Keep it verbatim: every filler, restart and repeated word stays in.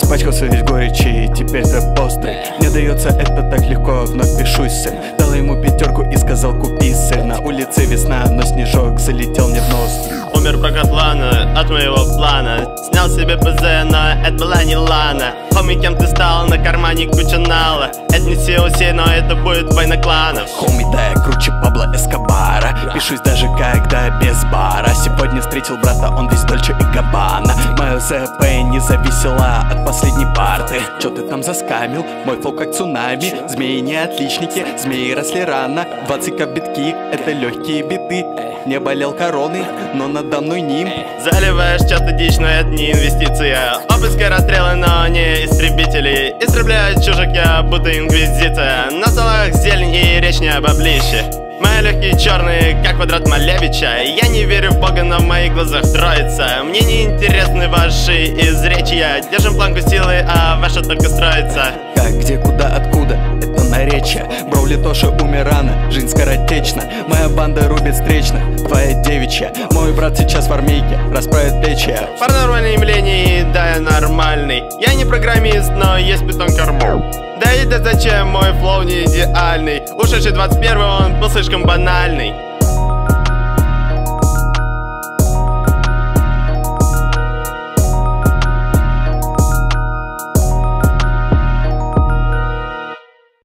Испачкался весь горечи и теперь запосты. Мне дается это так легко, вновь пишусь, сын. Дал ему пятерку и сказал купи, сыр. На улице весна, но снежок залетел мне в нос. Умер по Катлану от моего плана. Снял себе ПЗ, но это была не Лана. Хоми, кем ты стал, на кармане куча нала. Это не си о си, но это будет война кланов. Хоми, да я круче Пабло Эскобара. Пишусь даже когда без бара. Сегодня встретил брата, он весь Дольче и Габбана. Мое зэ пэ не зависело от последней парты. Чё ты там заскамил? Мой флоу как цунами. Змеи не отличники, змеи росли рано. Двадцать кабитки, это легкие биты. Не болел короной, но надо мной ним. Заливаешь чё-то дичь, но это не инвестиция. Обыск и расстрелы, но не истребители. Истребляют чужих я, будто инквизиция. На столах зелень и речь не об обличье. Мои легкие черные, как квадрат Малевича. Я не верю в Бога, но в моих глазах троица. Мне не интересны ваши изречья. Держим планку силы, а ваша только строится. Как, где, куда, откуда? Это наречье. Броули Тоша умер рано, жизнь скоротечна. Моя банда рубит встречных, твоя девичья. Мой брат сейчас в армейке, расправит плечи. Паранормальное явление, да я нормальный. Я не программист, но есть питон кормов. Да и да зачем, мой флоу не идеальный. Ушедший двадцать первый, он был слишком банальный.